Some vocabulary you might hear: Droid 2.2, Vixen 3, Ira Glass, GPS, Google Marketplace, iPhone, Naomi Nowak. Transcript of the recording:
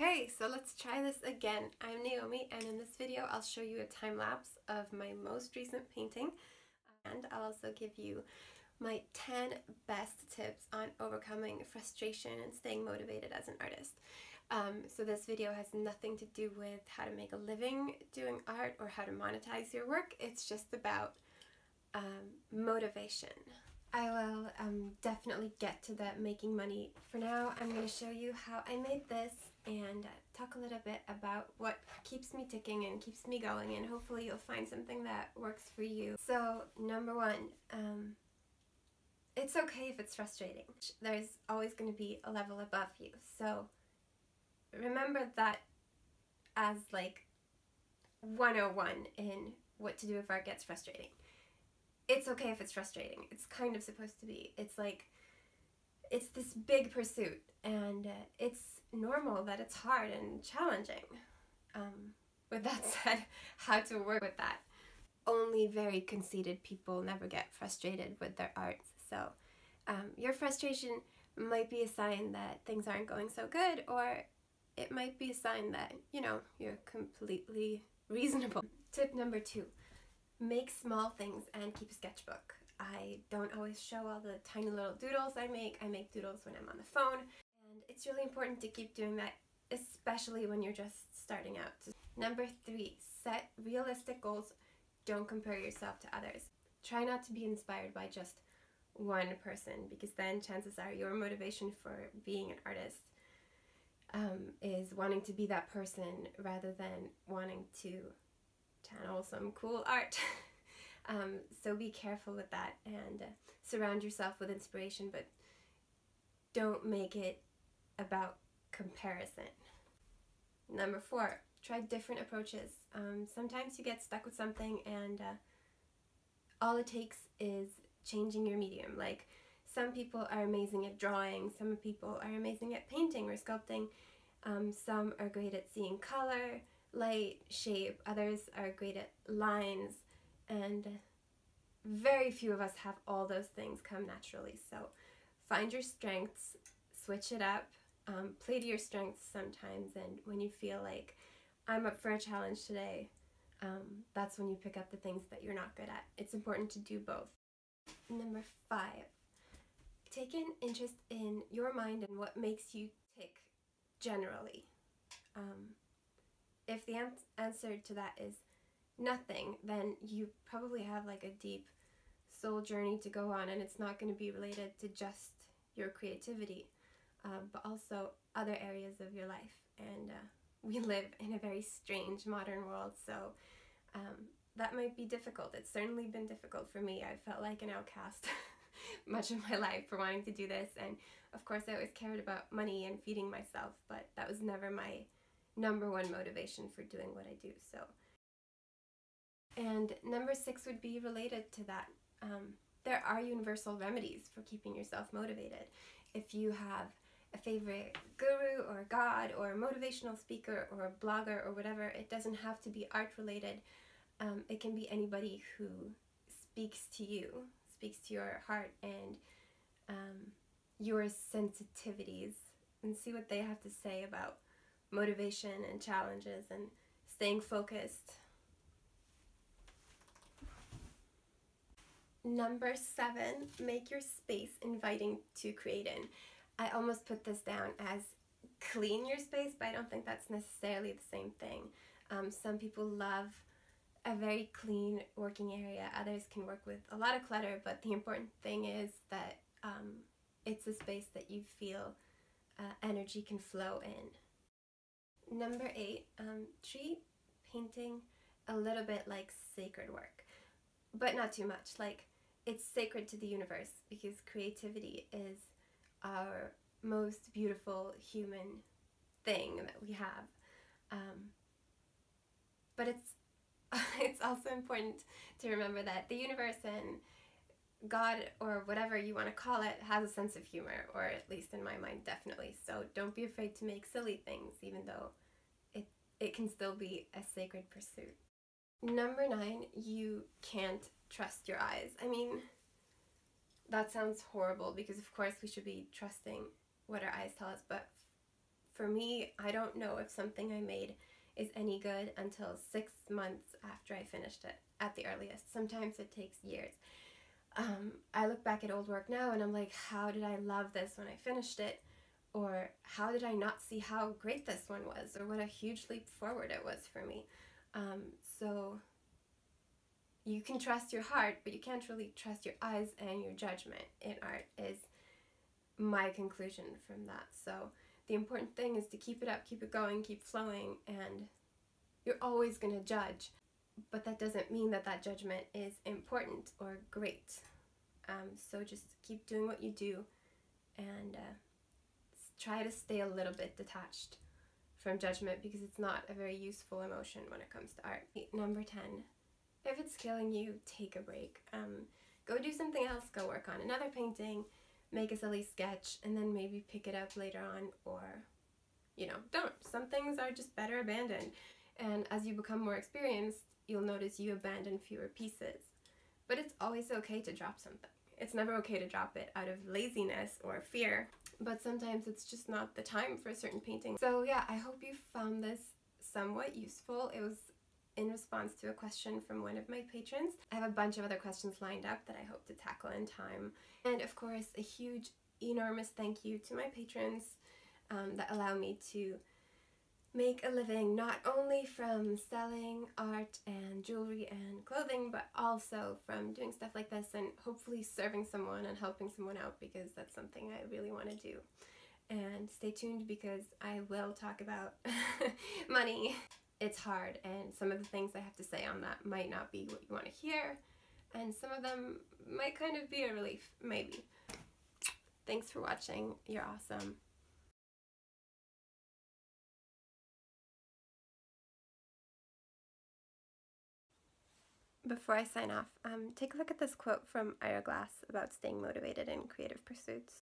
Okay, so let's try this again. I'm Naomi, and in this video I'll show you a time lapse of my most recent painting, and I'll also give you my 10 best tips on overcoming frustration and staying motivated as an artist. So this video has nothing to do with how to make a living doing art or how to monetize your work. It's just about motivation. I will definitely get to that making money. For now, I'm going to show you how I made this and talk a little bit about what keeps me ticking and keeps me going, and hopefully you'll find something that works for you. So number one, it's okay if it's frustrating. There's always going to be a level above you. So remember that as like 101 in what to do if art gets frustrating. It's okay if it's frustrating. It's kind of supposed to be. It's like, it's this big pursuit, and it's normal that it's hard and challenging. With that said, how to work with that. Only very conceited people never get frustrated with their art. So your frustration might be a sign that things aren't going so good, or it might be a sign that, you know, you're completely reasonable. Tip number two. Make small things and keep a sketchbook. I don't always show all the tiny little doodles I make. I make doodles when I'm on the phone, and it's really important to keep doing that, especially when you're just starting out. Number three, set realistic goals. Don't compare yourself to others. Try not to be inspired by just one person, because then chances are your motivation for being an artist is wanting to be that person rather than wanting to channel some cool art. So be careful with that, and surround yourself with inspiration, but don't make it about comparison. Number four, try different approaches. Sometimes you get stuck with something, and all it takes is changing your medium. Like, some people are amazing at drawing, some people are amazing at painting or sculpting, some are great at seeing color, light, shape, others are great at lines, and very few of us have all those things come naturally. So find your strengths, switch it up, play to your strengths sometimes, and when you feel like I'm up for a challenge today, that's when you pick up the things that you're not good at. It's important to do both. Number five, take an interest in your mind and what makes you tick generally. If the answer to that is nothing, then you probably have like a deep soul journey to go on, and it's not going to be related to just your creativity, but also other areas of your life. And we live in a very strange modern world, so that might be difficult. It's certainly been difficult for me. I felt like an outcast much of my life for wanting to do this, and of course I always cared about money and feeding myself, but that was never my number one motivation for doing what I do. So, and number six would be related to that. There are universal remedies for keeping yourself motivated. If you have a favorite guru or god or a motivational speaker or a blogger or whatever, it doesn't have to be art related. It can be anybody who speaks to you, speaks to your heart and your sensitivities, and see what they have to say about motivation and challenges and staying focused. Number seven, make your space inviting to create in. I almost put this down as clean your space, but I don't think that's necessarily the same thing. Some people love a very clean working area. Others can work with a lot of clutter, but the important thing is that it's a space that you feel energy can flow in. Number eight, treat painting a little bit like sacred work, but not too much. Like, it's sacred to the universe, because creativity is our most beautiful human thing that we have. But it's also important to remember that the universe and God, or whatever you want to call it, has a sense of humor, or at least in my mind, definitely. So don't be afraid to make silly things, even though it can still be a sacred pursuit. Number nine, you can't trust your eyes. I mean, that sounds horrible, because of course we should be trusting what our eyes tell us, but For me, I don't know if something I made is any good until 6 months after I finished it at the earliest. Sometimes it takes years. I look back at old work now and I'm like, how did I love this when I finished it? Or how did I not see how great this one was? Or what a huge leap forward it was for me. So you can trust your heart, but you can't really trust your eyes and your judgment in art, is my conclusion from that. So the important thing is to keep it up, keep it going, keep flowing, and you're always going to judge. But that doesn't mean that that judgment is important or great. So just keep doing what you do and try to stay a little bit detached from judgment, because it's not a very useful emotion when it comes to art. Number 10, if it's killing you, take a break. Go do something else, go work on another painting, make a silly sketch, and then maybe pick it up later on, or, you know, don't. Some things are just better abandoned. And as you become more experienced, you'll notice you abandon fewer pieces. But it's always okay to drop something. It's never okay to drop it out of laziness or fear, but sometimes it's just not the time for a certain painting. So yeah, I hope you found this somewhat useful. It was in response to a question from one of my patrons. I have a bunch of other questions lined up that I hope to tackle in time. And of course, a huge, enormous thank you to my patrons that allow me to make a living not only from selling art and jewelry and clothing, but also from doing stuff like this and hopefully serving someone and helping someone out, because that's something I really want to do. And stay tuned, because I will talk about money. It's hard, and some of the things I have to say on that might not be what you want to hear, and some of them might kind of be a relief, maybe. Thanks for watching. You're awesome. Before I sign off, take a look at this quote from Ira Glass about staying motivated in creative pursuits.